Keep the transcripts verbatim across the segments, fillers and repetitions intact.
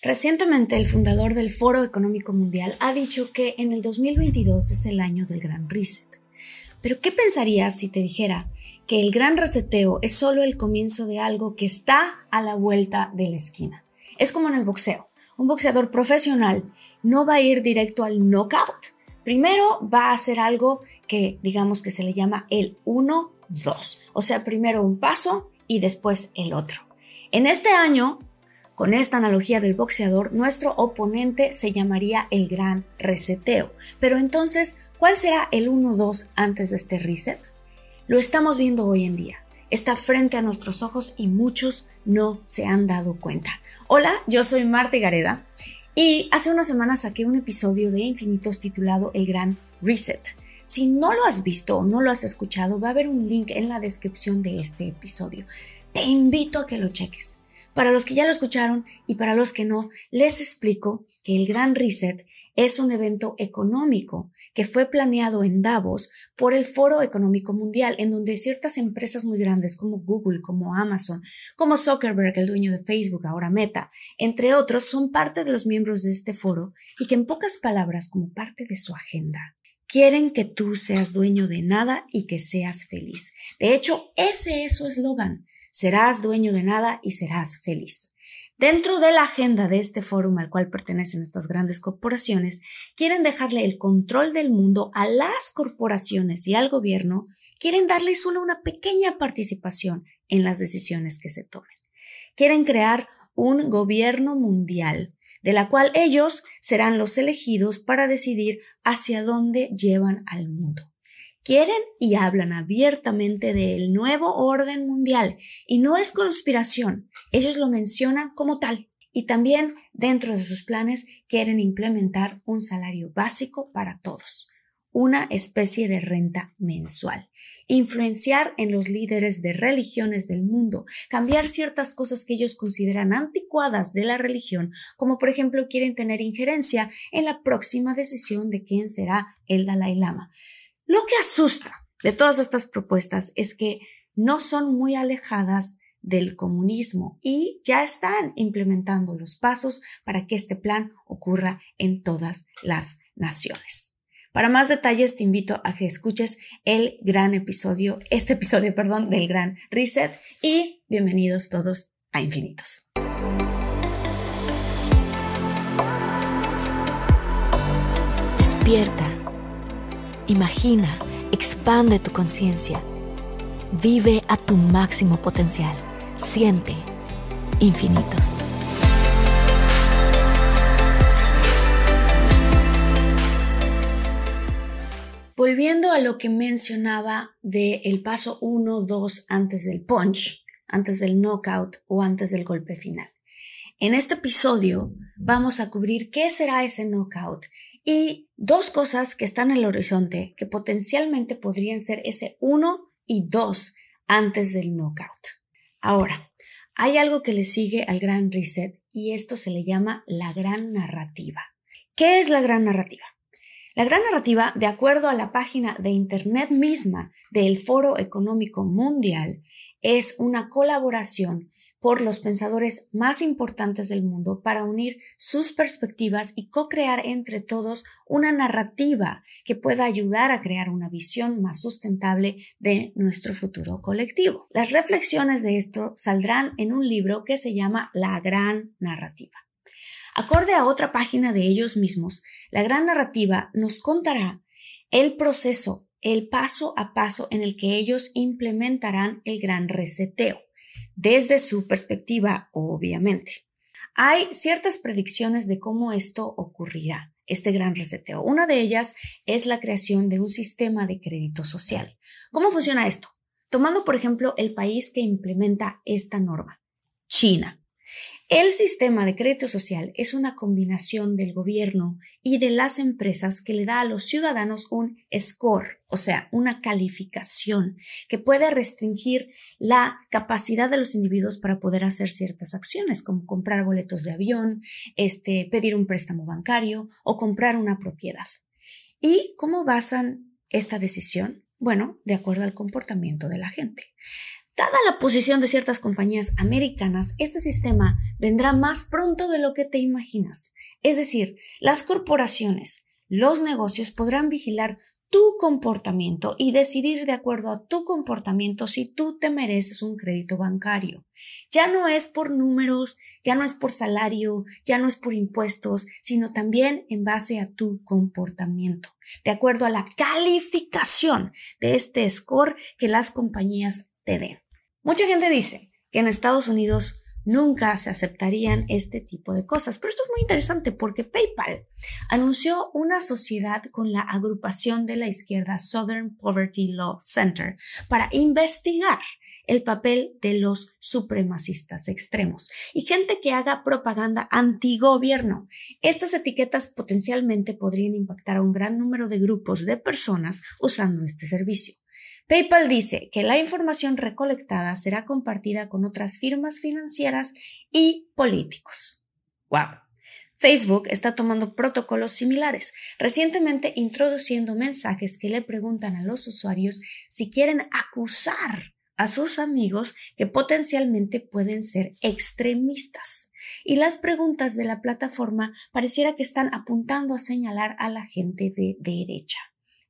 Recientemente, el fundador del Foro Económico Mundial ha dicho que en el dos mil veintidós es el año del Gran Reset. Pero, ¿qué pensarías si te dijera que el Gran Reseteo es solo el comienzo de algo que está a la vuelta de la esquina? Es como en el boxeo. Un boxeador profesional no va a ir directo al knockout. Primero va a hacer algo que digamos que se le llama el uno dos. O sea, primero un paso y después el otro. En este año, con esta analogía del boxeador, nuestro oponente se llamaría el Gran Reseteo. Pero entonces, ¿cuál será el uno dos antes de este reset? Lo estamos viendo hoy en día. Está frente a nuestros ojos y muchos no se han dado cuenta. Hola, yo soy Martha Higareda y hace unas semanas saqué un episodio de Infinitos titulado El Gran Reset. Si no lo has visto o no lo has escuchado, va a haber un link en la descripción de este episodio. Te invito a que lo cheques. Para los que ya lo escucharon y para los que no, les explico que el Gran Reset es un evento económico que fue planeado en Davos por el Foro Económico Mundial, en donde ciertas empresas muy grandes como Google, como Amazon, como Zuckerberg, el dueño de Facebook, ahora Meta, entre otros, son parte de los miembros de este foro y que en pocas palabras, como parte de su agenda, quieren que tú seas dueño de nada y que seas feliz. De hecho, ese es su eslogan. Serás dueño de nada y serás feliz. Dentro de la agenda de este fórum al cual pertenecen estas grandes corporaciones, quieren dejarle el control del mundo a las corporaciones y al gobierno. Quieren darle solo una pequeña participación en las decisiones que se tomen. Quieren crear un gobierno mundial, de la cual ellos serán los elegidos para decidir hacia dónde llevan al mundo. Quieren y hablan abiertamente del nuevo orden mundial y no es conspiración, ellos lo mencionan como tal. Y también dentro de sus planes quieren implementar un salario básico para todos, una especie de renta mensual, influenciar en los líderes de religiones del mundo, cambiar ciertas cosas que ellos consideran anticuadas de la religión, como por ejemplo quieren tener injerencia en la próxima decisión de quién será el Dalai Lama. Lo que asusta de todas estas propuestas es que no son muy alejadas del comunismo y ya están implementando los pasos para que este plan ocurra en todas las naciones. Para más detalles te invito a que escuches el gran episodio, este episodio, perdón, del Gran Reset y bienvenidos todos a Infinitos. Despierta, imagina, expande tu conciencia, vive a tu máximo potencial, siente Infinitos. Volviendo a lo que mencionaba del paso uno dos antes del punch, antes del knockout o antes del golpe final. En este episodio vamos a cubrir qué será ese knockout y dos cosas que están en el horizonte que potencialmente podrían ser ese uno y dos antes del knockout. Ahora, hay algo que le sigue al Gran Reset y esto se le llama la gran narrativa. ¿Qué es la gran narrativa? La gran narrativa, de acuerdo a la página de internet misma del Foro Económico Mundial, es una colaboración por los pensadores más importantes del mundo para unir sus perspectivas y co-crear entre todos una narrativa que pueda ayudar a crear una visión más sustentable de nuestro futuro colectivo. Las reflexiones de esto saldrán en un libro que se llama La Gran Narrativa. Acorde a otra página de ellos mismos, la gran narrativa nos contará el proceso, el paso a paso en el que ellos implementarán el gran reseteo, desde su perspectiva, obviamente. Hay ciertas predicciones de cómo esto ocurrirá, este gran reseteo. Una de ellas es la creación de un sistema de crédito social. ¿Cómo funciona esto? Tomando, por ejemplo, el país que implementa esta norma, China. El sistema de crédito social es una combinación del gobierno y de las empresas que le da a los ciudadanos un score, o sea, una calificación que puede restringir la capacidad de los individuos para poder hacer ciertas acciones, como comprar boletos de avión, este, pedir un préstamo bancario o comprar una propiedad. ¿Y cómo basan esta decisión? Bueno, de acuerdo al comportamiento de la gente. Dada la posición de ciertas compañías americanas, este sistema vendrá más pronto de lo que te imaginas. Es decir, las corporaciones, los negocios podrán vigilar tu comportamiento y decidir de acuerdo a tu comportamiento si tú te mereces un crédito bancario. Ya no es por números, ya no es por salario, ya no es por impuestos, sino también en base a tu comportamiento, de acuerdo a la calificación de este score que las compañías te den. Mucha gente dice que en Estados Unidos nunca se aceptarían este tipo de cosas. Pero esto es muy interesante porque PayPal anunció una sociedad con la agrupación de la izquierda Southern Poverty Law Center para investigar el papel de los supremacistas extremos y gente que haga propaganda antigobierno. Estas etiquetas potencialmente podrían impactar a un gran número de grupos de personas usando este servicio. PayPal dice que la información recolectada será compartida con otras firmas financieras y políticos. ¡Wow! Facebook está tomando protocolos similares, recientemente introduciendo mensajes que le preguntan a los usuarios si quieren acusar a sus amigos que potencialmente pueden ser extremistas. Y las preguntas de la plataforma pareciera que están apuntando a señalar a la gente de derecha.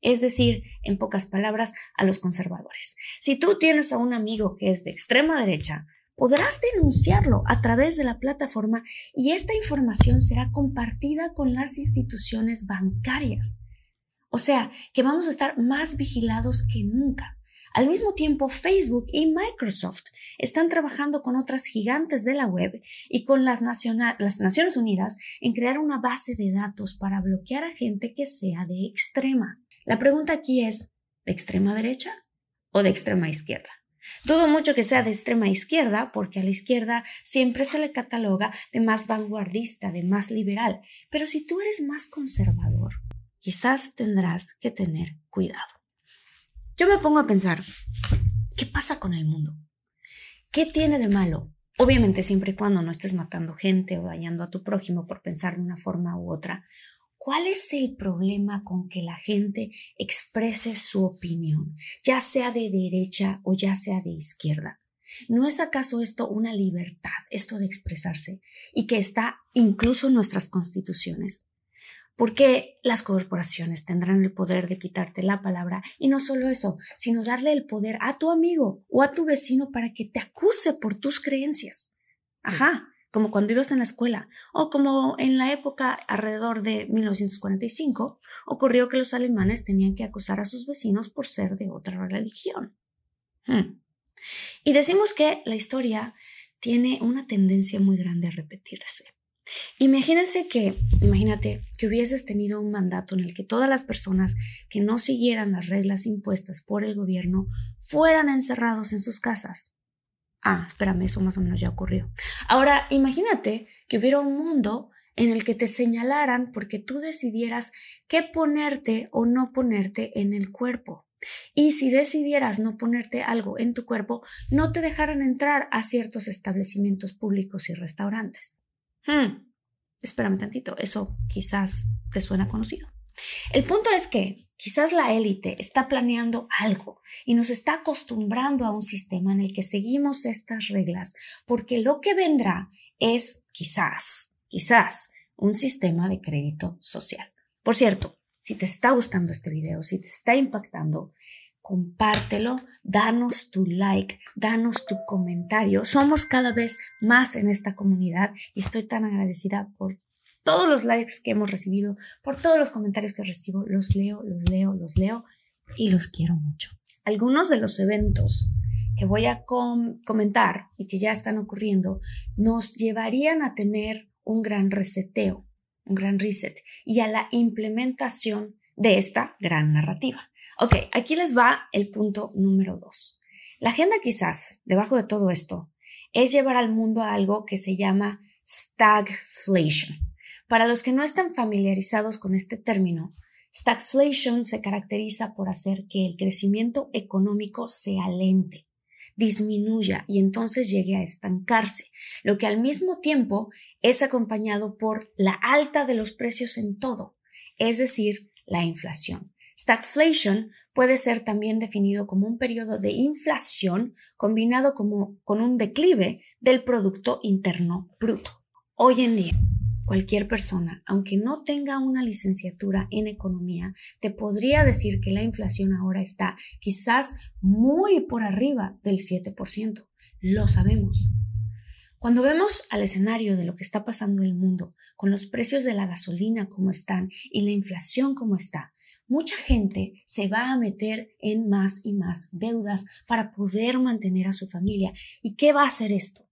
Es decir, en pocas palabras, a los conservadores. Si tú tienes a un amigo que es de extrema derecha, podrás denunciarlo a través de la plataforma y esta información será compartida con las instituciones bancarias. O sea, que vamos a estar más vigilados que nunca. Al mismo tiempo, Facebook y Microsoft están trabajando con otras gigantes de la web y con las, nacional, las Naciones Unidas en crear una base de datos para bloquear a gente que sea de extrema. La pregunta aquí es, ¿de extrema derecha o de extrema izquierda? Dudo mucho que sea de extrema izquierda porque a la izquierda siempre se le cataloga de más vanguardista, de más liberal. Pero si tú eres más conservador, quizás tendrás que tener cuidado. Yo me pongo a pensar, ¿qué pasa con el mundo? ¿Qué tiene de malo? Obviamente siempre y cuando no estés matando gente o dañando a tu prójimo por pensar de una forma u otra. ¿Cuál es el problema con que la gente exprese su opinión, ya sea de derecha o ya sea de izquierda? ¿No es acaso esto una libertad, esto de expresarse, y que está incluso en nuestras constituciones? ¿Por qué las corporaciones tendrán el poder de quitarte la palabra? Y no solo eso, sino darle el poder a tu amigo o a tu vecino para que te acuse por tus creencias. Ajá. Como cuando ibas en la escuela, o como en la época alrededor de mil novecientos cuarenta y cinco, ocurrió que los alemanes tenían que acusar a sus vecinos por ser de otra religión. Hmm. Y decimos que la historia tiene una tendencia muy grande a repetirse. Imagínense que, imagínate que hubieses tenido un mandato en el que todas las personas que no siguieran las reglas impuestas por el gobierno fueran encerrados en sus casas. Ah, espérame, eso más o menos ya ocurrió. Ahora, imagínate que hubiera un mundo en el que te señalaran porque tú decidieras qué ponerte o no ponerte en el cuerpo. Y si decidieras no ponerte algo en tu cuerpo, no te dejaran entrar a ciertos establecimientos públicos y restaurantes. Hmm, espérame tantito, eso quizás te suena conocido. El punto es que quizás la élite está planeando algo y nos está acostumbrando a un sistema en el que seguimos estas reglas, porque lo que vendrá es quizás, quizás, un sistema de crédito social. Por cierto, si te está gustando este video, si te está impactando, compártelo, danos tu like, danos tu comentario. Somos cada vez más en esta comunidad y estoy tan agradecida por todos los likes que hemos recibido, por todos los comentarios que recibo, los leo, los leo, los leo y los quiero mucho. Algunos de los eventos que voy a com- comentar y que ya están ocurriendo nos llevarían a tener un gran reseteo, un gran reset y a la implementación de esta gran narrativa. Ok, aquí les va el punto número dos. La agenda quizás, debajo de todo esto, es llevar al mundo a algo que se llama stagflation. Para los que no están familiarizados con este término, stagflation se caracteriza por hacer que el crecimiento económico se alente, disminuya y entonces llegue a estancarse, lo que al mismo tiempo es acompañado por la alta de los precios en todo, es decir, la inflación. Stagflation puede ser también definido como un periodo de inflación combinado como, con un declive del Producto Interno Bruto. Hoy en día, cualquier persona, aunque no tenga una licenciatura en economía, te podría decir que la inflación ahora está quizás muy por arriba del siete por ciento. Lo sabemos. Cuando vemos al escenario de lo que está pasando en el mundo, con los precios de la gasolina como están y la inflación como está, mucha gente se va a meter en más y más deudas para poder mantener a su familia. ¿Y qué va a hacer esto?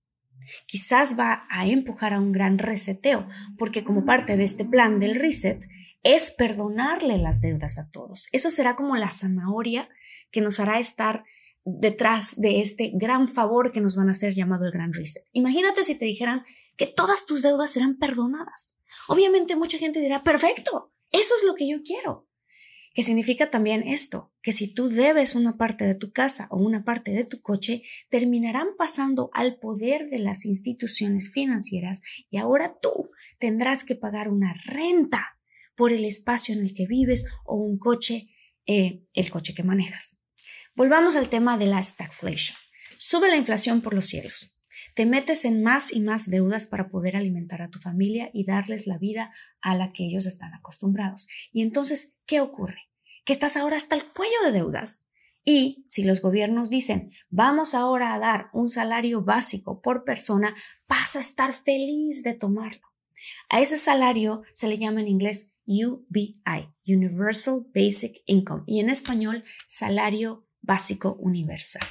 Quizás va a empujar a un gran reseteo, porque como parte de este plan del reset es perdonarle las deudas a todos. Eso será como la zanahoria que nos hará estar detrás de este gran favor que nos van a hacer llamado el gran reset. Imagínate si te dijeran que todas tus deudas serán perdonadas. Obviamente mucha gente dirá, perfecto, eso es lo que yo quiero. ¿Qué significa también esto? Que si tú debes una parte de tu casa o una parte de tu coche, terminarán pasando al poder de las instituciones financieras y ahora tú tendrás que pagar una renta por el espacio en el que vives o un coche, eh, el coche que manejas. Volvamos al tema de la stagflation. Sube la inflación por los cielos. Te metes en más y más deudas para poder alimentar a tu familia y darles la vida a la que ellos están acostumbrados. Y entonces, ¿qué ocurre? Que estás ahora hasta el cuello de deudas. Y si los gobiernos dicen, vamos ahora a dar un salario básico por persona, vas a estar feliz de tomarlo. A ese salario se le llama en inglés U B I, Universal Basic Income, y en español, Salario Básico Universal.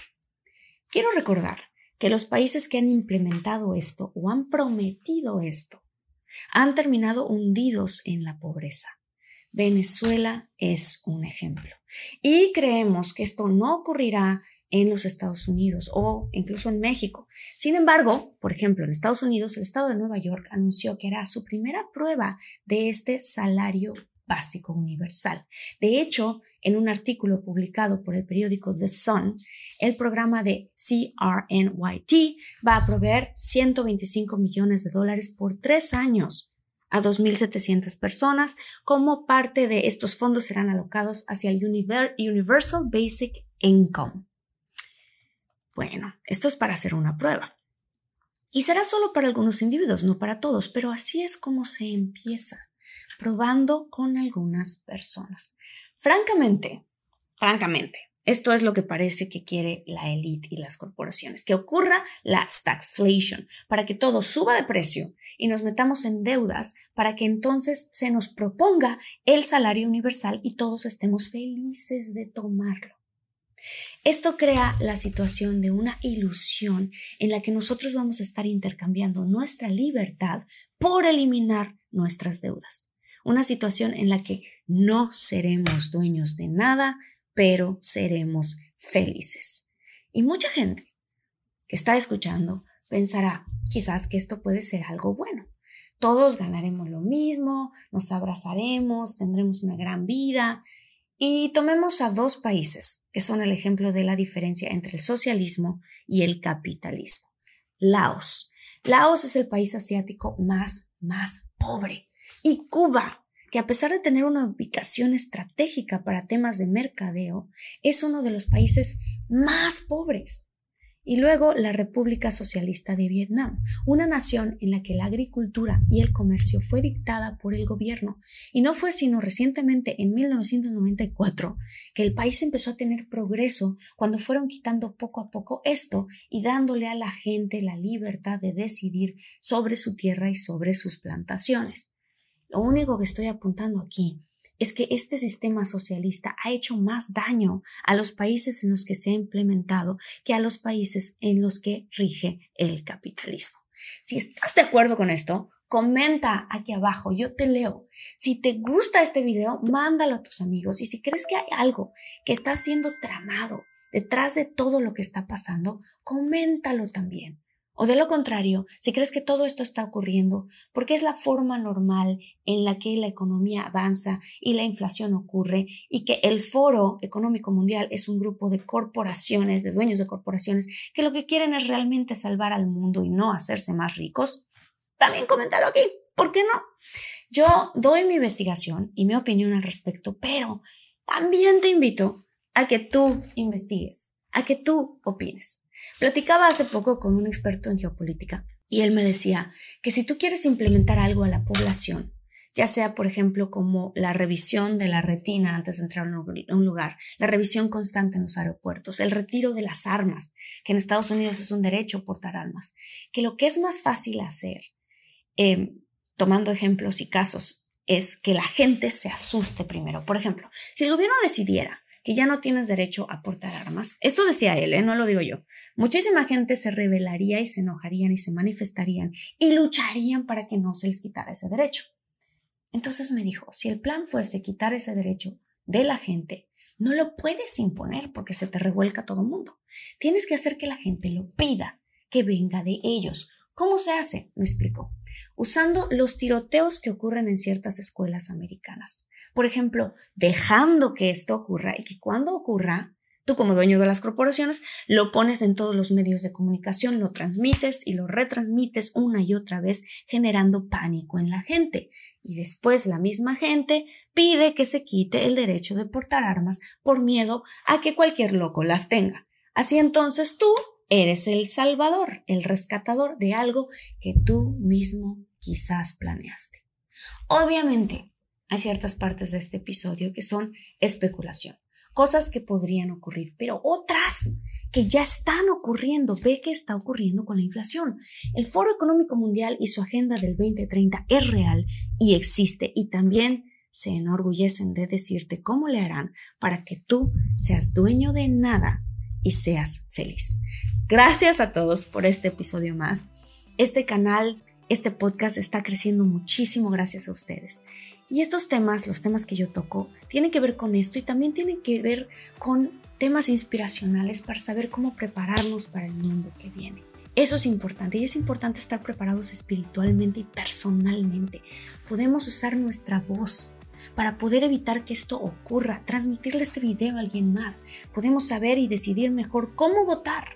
Quiero recordar que los países que han implementado esto o han prometido esto han terminado hundidos en la pobreza. Venezuela es un ejemplo. Y creemos que esto no ocurrirá en los Estados Unidos o incluso en México. Sin embargo, por ejemplo, en Estados Unidos, el estado de Nueva York anunció que hará su primera prueba de este salario básico universal. De hecho, en un artículo publicado por el periódico The Sun, el programa de C R N Y T va a proveer ciento veinticinco millones de dólares por tres años a dos mil setecientas personas. Como parte de estos fondos serán alocados hacia el Universal Basic Income. Bueno, esto es para hacer una prueba. Y será solo para algunos individuos, no para todos, pero así es como se empieza, probando con algunas personas. Francamente, francamente, esto es lo que parece que quiere la élite y las corporaciones, que ocurra la stagflation, para que todo suba de precio y nos metamos en deudas para que entonces se nos proponga el salario universal y todos estemos felices de tomarlo. Esto crea la situación de una ilusión en la que nosotros vamos a estar intercambiando nuestra libertad por eliminar nuestras deudas. Una situación en la que no seremos dueños de nada, pero seremos felices. Y mucha gente que está escuchando pensará, quizás que esto puede ser algo bueno. Todos ganaremos lo mismo, nos abrazaremos, tendremos una gran vida. Y tomemos a dos países que son el ejemplo de la diferencia entre el socialismo y el capitalismo. Laos. Laos es el país asiático más, más pobre. Y Cuba, que a pesar de tener una ubicación estratégica para temas de mercadeo, es uno de los países más pobres. Y luego la República Socialista de Vietnam, una nación en la que la agricultura y el comercio fue dictada por el gobierno. Y no fue sino recientemente, en mil novecientos noventa y cuatro, que el país empezó a tener progreso cuando fueron quitando poco a poco esto y dándole a la gente la libertad de decidir sobre su tierra y sobre sus plantaciones. Lo único que estoy apuntando aquí es que este sistema socialista ha hecho más daño a los países en los que se ha implementado que a los países en los que rige el capitalismo. Si estás de acuerdo con esto, comenta aquí abajo, yo te leo. Si te gusta este video, mándalo a tus amigos. Y si crees que hay algo que está siendo tramado detrás de todo lo que está pasando, coméntalo también. O de lo contrario, si crees que todo esto está ocurriendo porque es la forma normal en la que la economía avanza y la inflación ocurre y que el Foro Económico Mundial es un grupo de corporaciones, de dueños de corporaciones, que lo que quieren es realmente salvar al mundo y no hacerse más ricos, también coméntalo aquí. ¿Por qué no? Yo doy mi investigación y mi opinión al respecto, pero también te invito a que tú investigues, a que tú opines. Platicaba hace poco con un experto en geopolítica y él me decía que si tú quieres implementar algo a la población, ya sea, por ejemplo, como la revisión de la retina antes de entrar a un lugar, la revisión constante en los aeropuertos, el retiro de las armas, que en Estados Unidos es un derecho portar armas, que lo que es más fácil hacer, eh, tomando ejemplos y casos, es que la gente se asuste primero. Por ejemplo, si el gobierno decidiera que ya no tienes derecho a portar armas, esto decía él, ¿eh? No lo digo yo, muchísima gente se rebelaría y se enojarían y se manifestarían y lucharían para que no se les quitara ese derecho. Entonces me dijo, si el plan fuese quitar ese derecho de la gente, no lo puedes imponer porque se te revuelca todo el mundo. Tienes que hacer que la gente lo pida, que venga de ellos. ¿Cómo se hace? Me explicó. Usando los tiroteos que ocurren en ciertas escuelas americanas. Por ejemplo, dejando que esto ocurra y que cuando ocurra, tú como dueño de las corporaciones, lo pones en todos los medios de comunicación, lo transmites y lo retransmites una y otra vez, generando pánico en la gente. Y después la misma gente pide que se quite el derecho de portar armas por miedo a que cualquier loco las tenga. Así entonces tú eres el salvador, el rescatador de algo que tú mismo quizás planeaste. Obviamente, hay ciertas partes de este episodio que son especulación. Cosas que podrían ocurrir, pero otras que ya están ocurriendo. Ve qué está ocurriendo con la inflación. El Foro Económico Mundial y su agenda del veinte treinta es real y existe, y también se enorgullecen de decirte cómo le harán para que tú seas dueño de nada y seas feliz. Gracias a todos por este episodio más. Este canal, este podcast está creciendo muchísimo gracias a ustedes. Y estos temas, los temas que yo toco, tienen que ver con esto y también tienen que ver con temas inspiracionales para saber cómo prepararnos para el mundo que viene. Eso es importante y es importante estar preparados espiritualmente y personalmente. Podemos usar nuestra voz para poder evitar que esto ocurra, transmitirle este video a alguien más. Podemos saber y decidir mejor cómo votar.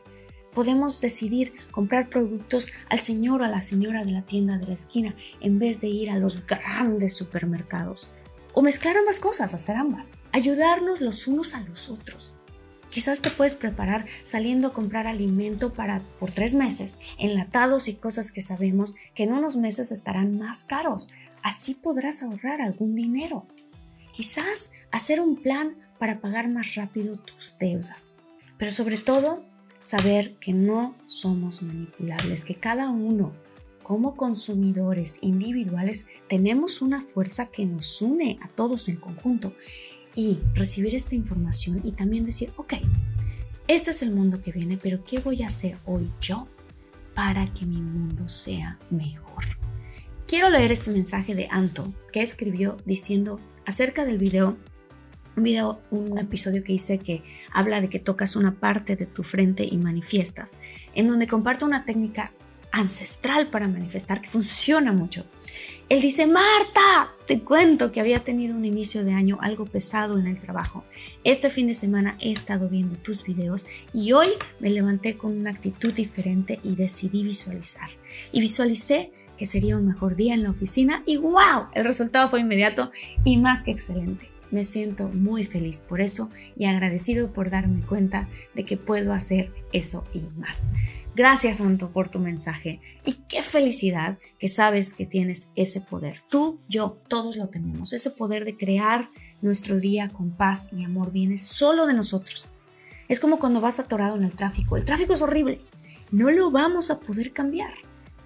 Podemos decidir comprar productos al señor o a la señora de la tienda de la esquina en vez de ir a los grandes supermercados. O mezclar ambas cosas, hacer ambas. Ayudarnos los unos a los otros. Quizás te puedes preparar saliendo a comprar alimento para por tres meses, enlatados y cosas que sabemos que en unos meses estarán más caros. Así podrás ahorrar algún dinero. Quizás hacer un plan para pagar más rápido tus deudas. Pero sobre todo, saber que no somos manipulables, que cada uno, como consumidores individuales, tenemos una fuerza que nos une a todos en conjunto y recibir esta información y también decir, ok, este es el mundo que viene, pero ¿qué voy a hacer hoy yo para que mi mundo sea mejor? Quiero leer este mensaje de Anto, que escribió diciendo acerca del video Un video, un episodio que hice que habla de que tocas una parte de tu frente y manifiestas, en donde comparto una técnica ancestral para manifestar que funciona mucho. Él dice, Marta, te cuento que había tenido un inicio de año algo pesado en el trabajo. Este fin de semana he estado viendo tus videos y hoy me levanté con una actitud diferente y decidí visualizar. Y visualicé que sería un mejor día en la oficina y ¡wow! El resultado fue inmediato y más que excelente. Me siento muy feliz por eso y agradecido por darme cuenta de que puedo hacer eso y más. Gracias, Santo, por tu mensaje. Y qué felicidad que sabes que tienes ese poder. Tú, yo, todos lo tenemos. Ese poder de crear nuestro día con paz y amor viene solo de nosotros. Es como cuando vas atorado en el tráfico. El tráfico es horrible. No lo vamos a poder cambiar,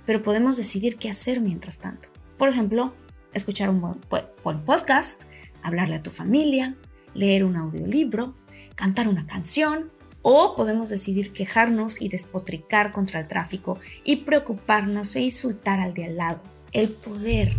pero podemos decidir qué hacer mientras tanto. Por ejemplo, escuchar un buen, buen podcast, hablarle a tu familia, leer un audiolibro, cantar una canción, o podemos decidir quejarnos y despotricar contra el tráfico y preocuparnos e insultar al de al lado. El poder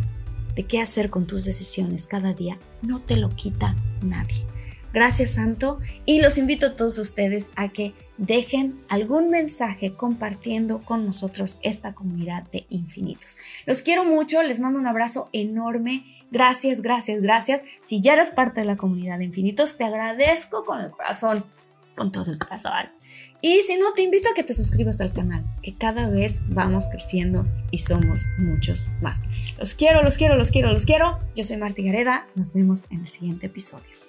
de qué hacer con tus decisiones cada día no te lo quita nadie. Gracias, Santo, y los invito a todos ustedes a que dejen algún mensaje compartiendo con nosotros esta comunidad de Infinitos. Los quiero mucho, les mando un abrazo enorme. Gracias, gracias, gracias. Si ya eres parte de la comunidad de Infinitos, te agradezco con el corazón, con todo el corazón. Y si no, te invito a que te suscribas al canal, que cada vez vamos creciendo y somos muchos más. Los quiero, los quiero, los quiero, los quiero. Yo soy Martha Higareda. Nos vemos en el siguiente episodio.